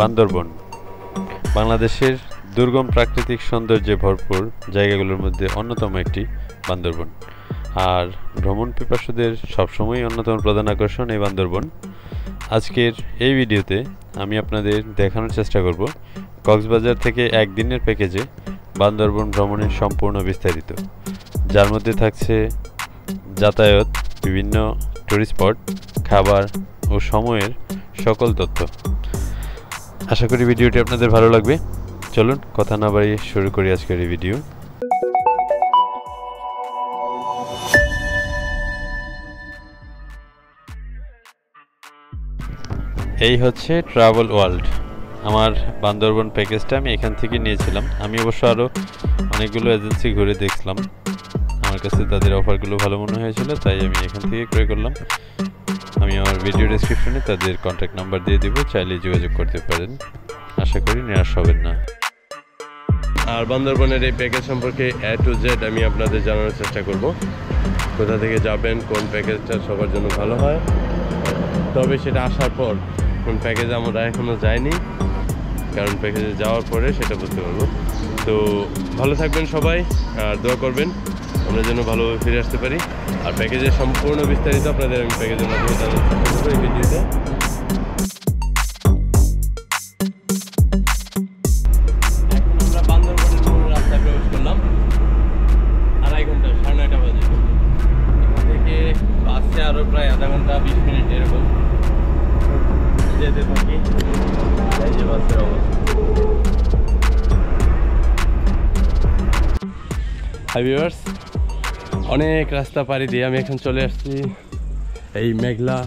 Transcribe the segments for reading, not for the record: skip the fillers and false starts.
বান্দরবন বাংলাদেশের দুর্গম প্রাকৃতিক সৌন্দর্যে ভরপুর জায়গাগুলোর মধ্যে অন্যতম একটি বান্দরবন। আর ভ্রমণ পিপাসুদের সবসময়ই অন্যতম প্রধান আকর্ষণ এই বান্দরবন। আজকের এই ভিডিওতে আমি আপনাদের দেখানোর চেষ্টা করব কক্সবাজার থেকে একদিনের প্যাকেজে বান্দরবন ভ্রমণের সম্পূর্ণ বিস্তারিত, যার মধ্যে থাকছে যাতায়াত, বিভিন্ন টুরিস্ট স্পট, খাবার ও সময়ের সকল তথ্য। আশা করি ভিডিওটি আপনাদের ভালো লাগবে। চলুন কথা না বাড়িয়ে শুরু করি আজকের এই ভিডিও। এই হচ্ছে ট্রাভেল ওয়ার্ল্ড। আমার বান্দরবন প্যাকেজটা আমি এখান থেকে নিয়েছিলাম। আমি অবশ্য আরও অনেকগুলো এজেন্সি ঘুরে দেখলাম, আমার কাছে তাদের অফারগুলো ভালো মনে হয়েছিল, তাই আমি এখান থেকে ক্রয় করলাম। আমি আমার ভিডিও ডেসক্রিপশনে তাদের কন্ট্যাক্ট নাম্বার দিয়ে দেবো, চাইলে যোগাযোগ করতে পারেন। আশা করি নিরাশ হবেন না। আর বান্দরবনের এই প্যাকেজ সম্পর্কে এ টু জেড আমি আপনাদের জানানোর চেষ্টা করব, কোথা থেকে যাবেন, কোন প্যাকেজটা সবার জন্য ভালো হয়। তবে সেটা আসার পর কোন প্যাকেজ আমরা এখনও যাইনি, কারণ প্যাকেজে যাওয়ার পরে সেটা বুঝতে পারবো। তো ভালো থাকবেন সবাই আর দোয়া করবেন আমরা যেন ভালোভাবে ফিরে আসতে পারি। আর প্যাকেজের সম্পূর্ণ বিস্তারিত আপনাদের আমি প্যাকেজের মাধ্যমে জানানোর চেষ্টা করবো এই ভিডিওতে। হাই ভিউয়ার্স, অনেক রাস্তা পাড়ি দিয়ে আমি এখন চলে আসছি এই মেঘলা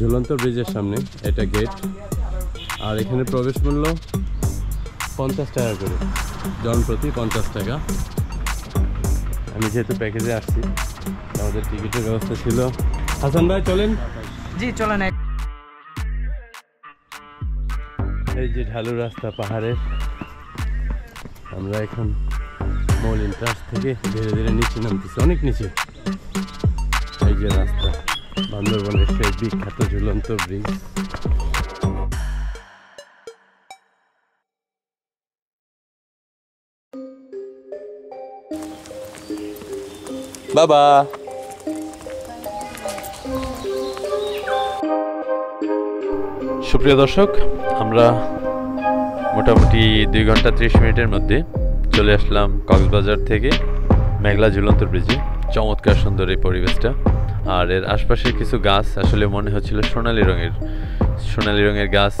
ঝুলন্ত ব্রিজের সামনে। এটা গেট, আর এখানে প্রবেশ মূল্য 50 টাকা করে, জনপ্রতি 50 টাকা। আমি যেহেতু প্যাকেজে আসছি, আমাদের টিকিটের ব্যবস্থা ছিল। হাসান ভাই চলেন। জি চলেন। এই যে ঢালু রাস্তা পাহাড়ের, আমরা এখন মূল এন্ট্রান্স থেকে ধীরে ধীরে নিচে নামতেছি, অনেক নিচে। এই যে রাস্তা, বান্দরবনের সেই বিখ্যাত ঝুলন্ত ব্রিজ। বাবা সুপ্রিয় দর্শক, আমরা মোটামুটি 2 ঘন্টা 30 মিনিটের মধ্যে চলে আসলাম কক্সবাজার থেকে মেঘলা ঝুলন্ত ব্রিজে। চমৎকার সুন্দর এই পরিবেশটা, আর এর আশপাশের কিছু গাছ আসলে মনে হচ্ছিল সোনালি রঙের গাছ,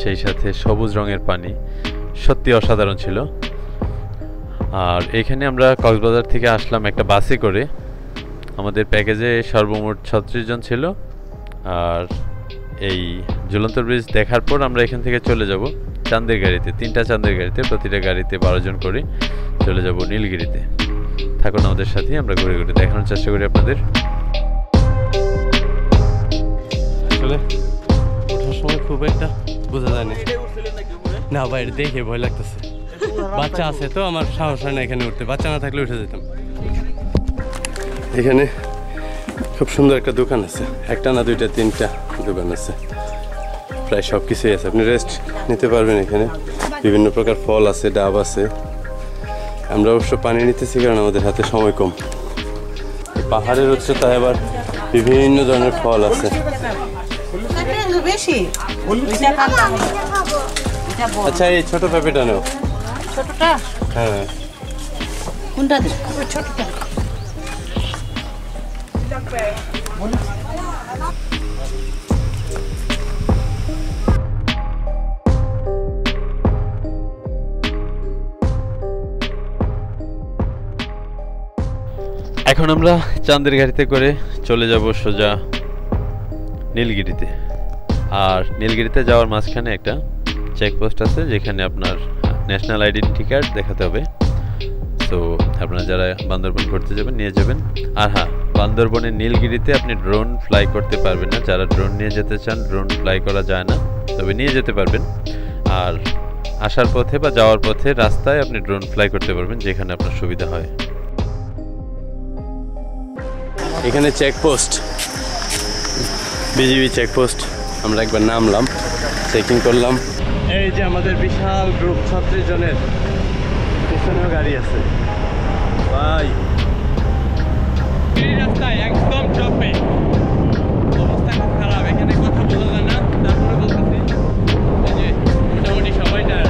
সেই সাথে সবুজ রঙের পানি, সত্যি অসাধারণ ছিল। আর এখানে আমরা কক্সবাজার থেকে আসলাম একটা বাসে করে। আমাদের প্যাকেজে সর্বমোট 36 জন ছিল। আর এই ঝুলন্ত ব্রিজ দেখার পর আমরা এখান থেকে চলে যাব চাঁদের গাড়িতে, 3টা চাঁদের গাড়িতে, প্রতিটা গাড়িতে 12 জন করে চলে যাব নীলগিরিতে। থাকুন আমাদের সাথে, আমরা ঘুরে ঘুরে দেখানোর চেষ্টা করি আপনাদের। আসলে ওঠার সময় খুব একটা বোঝা যায় না, বাইরে দেখে ভয় লাগতেছে। বাচ্চা আছে তো, আমার সাহস হয় না এখানে উঠতে। বাচ্চা না থাকলে উঠে যেতাম। এখানে খুব সুন্দর একটা দোকান আছে, একটা না 2টা 3টা দোকান আছে, প্রায় সব কিছুই আছে। আপনি রেস্ট নিতে পারবেন এখানে। বিভিন্ন প্রকার ফল আছে, ডাব আছে। আমরা অবশ্য পানি নিতেছি কারণ আমাদের হাতে সময় কম। পাহাড়ের উচ্চতায় আবার বিভিন্ন ধরনের ফল আছে। আচ্ছা এই ছোট পেঁপেটা নাও। হ্যাঁ এখন আমরা চাঁদের গাড়িতে করে চলে যাব সোজা নীলগিরিতে। আর নীলগিরিতে যাওয়ার মাঝখানে একটা চেকপোস্ট আছে, যেখানে আপনার ন্যাশনাল আইডেন্টি কার্ড দেখাতে হবে। তো আপনারা যারা বান্দরবন ঘুরতে যাবেন নিয়ে যাবেন। আর হ্যাঁ, বান্দরবনের নীলগিরিতে আপনি ড্রোন ফ্লাই করতে পারবেন না। যারা ড্রোন নিয়ে যেতে চান, ড্রোন ফ্লাই করা যায় না, তবে নিয়ে যেতে পারবেন। আর আসার পথে বা যাওয়ার পথে রাস্তায় আপনি ড্রোন ফ্লাই করতে পারবেন, যেখানে আপনার সুবিধা হয়। এখানে চেকপোস্ট, BGB চেকপোস্ট। আমরা একবার নামলাম, চেকিং করলাম। এই যে আমাদের বিশাল গ্রুপ 36 জনের পিছনেও গাড়ি আছে ভাই। এই রাস্তায় একদম টপে অবস্থা খারাপ, এখানে কথা বলা যায় না, তারপরে বলতেছি যে মোটামুটি সবাই টায়ার।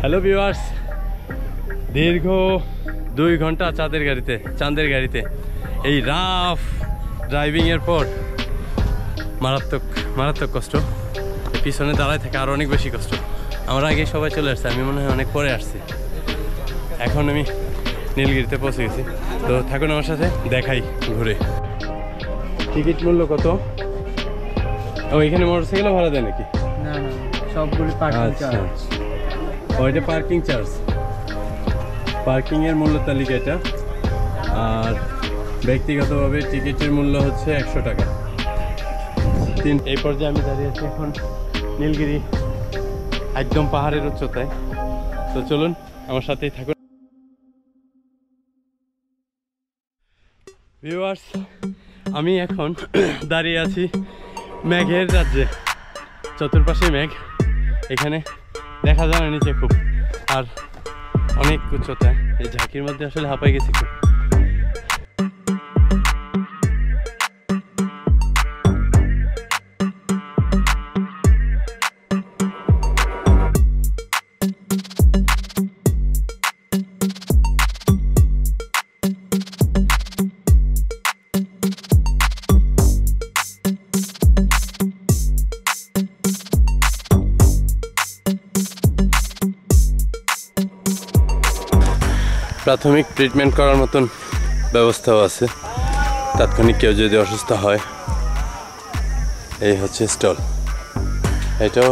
হ্যালো ভিউয়ার্স, দীর্ঘ 2 ঘন্টা চাঁদের গাড়িতে এই রাফ ড্রাইভিংয়ের পর মারাত্মক কষ্ট, পিছনে দাঁড়ায় থাকে আর অনেক বেশি কষ্ট। আমরা আগে সবাই চলে আসছি, আমি মনে হয় অনেক পরে আসছি। এখন আমি নীলগিরিতে পৌঁছে গেছি, তো থাকুন আমার সাথে, দেখাই ঘুরে। টিকিট মূল্য কত? ওইখানে মোটরসাইকেলও ভাড়া দেয় নাকি? না না, সবগুলি পার্কিং চার্জ। ওইটা পার্কিং চার্জ, পার্কিংয়ের মূল্য তালিকা এটা। আর ব্যক্তিগতভাবে টিকিটের মূল্য হচ্ছে 100 টাকা। এই পর্যায়ে আমি দাঁড়িয়ে আছি এখন নীলগিরি একদম পাহাড়ের উচ্চতায়, তো চলুন আমার সাথেই থাকুন। ভিউয়ার্স, আমি এখন দাঁড়িয়ে আছি মেঘের রাজ্যে, চতুর্পাশে মেঘ, এখানে দেখা যায় না নিচে খুব, আর অনেক উচ্চতায়, এই ঝাঁকির মধ্যে আসলে হাঁপাই গেছি খুব। প্রাথমিক ট্রিটমেন্ট করার মতন ব্যবস্থাও আছে, তাৎক্ষণিক কেউ যদি অসুস্থ হয়। এই হচ্ছে স্টল, এটাও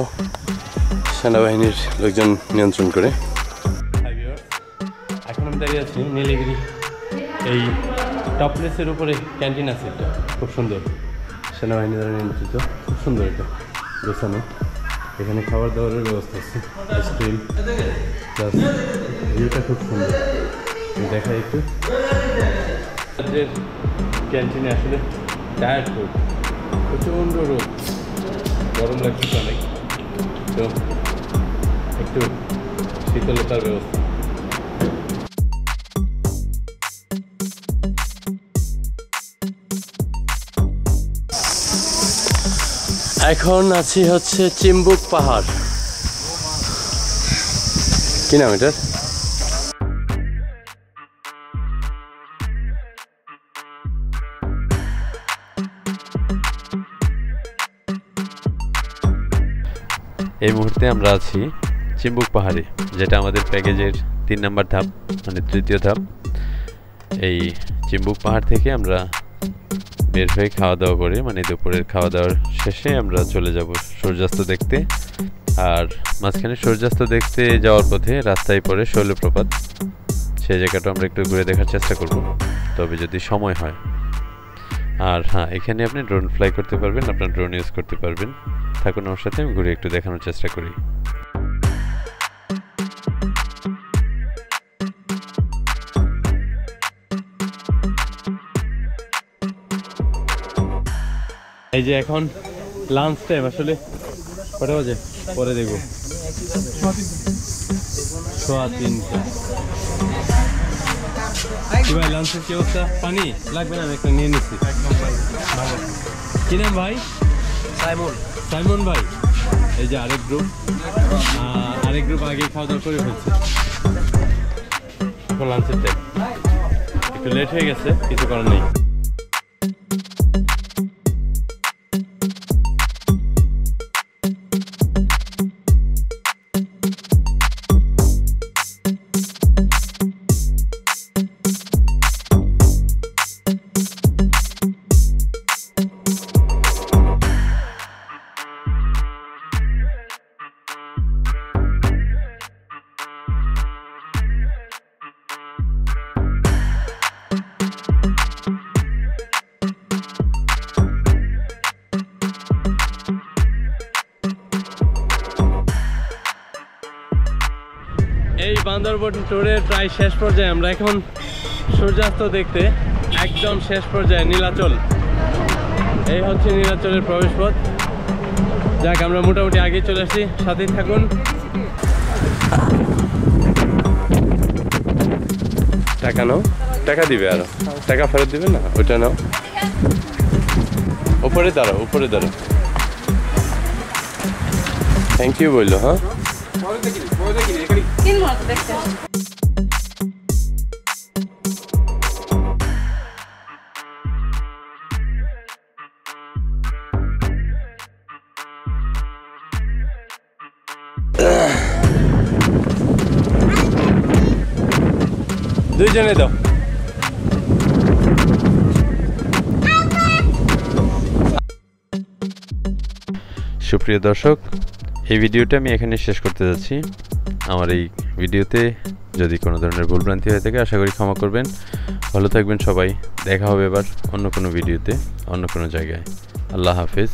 সেনাবাহিনীর লোকজন নিয়ন্ত্রণ করে। এখন আমি দাঁড়িয়ে আছি নীলগিরি, এই টপ প্লেসের উপরে ক্যান্টিন আছে, এটা খুব সুন্দর, সেনাবাহিনী দ্বারা নিয়ন্ত্রিত, খুব সুন্দর এটা গোছানো। এখানে খাবার দাবারের ব্যবস্থা আছে, আইসক্রিম, প্লাস ভিউটা খুব সুন্দর। দেখা একটু ক্যান্টিনে আসলে টায়ার্ড ফুড, প্রচণ্ড রোদ, গরম লাগছে অনেক, তো একটু শীতলতার ব্যবস্থা। এখন আছি হচ্ছে চিম্বুক পাহাড়, কি নাম এটার? এই মুহূর্তে আমরা আছি চিম্বুক পাহাড়ে, যেটা আমাদের প্যাকেজের 3 নম্বর ধাপ, মানে 3য় ধাপ। এই চিম্বুক পাহাড় থেকে আমরা বের হয়ে খাওয়া দাওয়া করে, মানে দুপুরের খাওয়া দাওয়ার শেষে আমরা চলে যাব সূর্যাস্ত দেখতে। আর মাঝখানে সূর্যাস্ত দেখতে যাওয়ার পথে রাস্তায় পড়ে শৈল প্রপাত, সেই জায়গাটা আমরা একটু ঘুরে দেখার চেষ্টা করব, তবে যদি সময় হয়। আর হ্যাঁ, এখানে আপনি ড্রোন ফ্লাই করতে পারবেন, আপনার ড্রোন ইউজ করতে পারবেন। থাকুন আমার সাথে, আমি ঘুরে একটু দেখানোর চেষ্টা করি। এই যে এখন লাঞ্চ টাইম, আসলে কটা বাজে পরে দেখব, 3:15। কি ভাই লাঞ্চের কি অবস্থা? পানি লাগবে না, আমি একটা নিয়ে নিচ্ছি। কি নাম ভাই? সাইমন ভাই। এই যে আরেক গ্রুপ আগে খাওয়া দাওয়া করে ফেলছে, এখন লাঞ্চের টাইম, একটু লেট হয়ে গেছে, কিছু করার নেই। এই বান্দরবন ট্যুরের প্রায় শেষ পর্যায়ে আমরা, এখন সূর্যাস্ত দেখতে একদম শেষ পর্যায়ে নীলাচল। এই হচ্ছে নীলাচলের প্রবেশপথ। যাক, আমরা মোটামুটি আগে চলে আসছি, সাথেই থাকুন। টাকা নাও, টাকা দিবে, আরো টাকা ফেরত দিবে না, ওইটা নাও। উপরে দাঁড়াও, উপরে দাঁড়াও। থ্যাংক ইউ বললো। হ্যাঁ, দুইজনে দাও। সুপ্রিয় দর্শক, এই ভিডিওটা আমি এখানে শেষ করতে যাচ্ছি। আমার এই ভিডিওতে যদি কোনো ধরনের ভুলভ্রান্তি হয়ে থাকে আশা করি ক্ষমা করবেন। ভালো থাকবেন সবাই, দেখা হবে এবার অন্য কোনো ভিডিওতে, অন্য কোনো জায়গায়। আল্লাহ হাফেজ।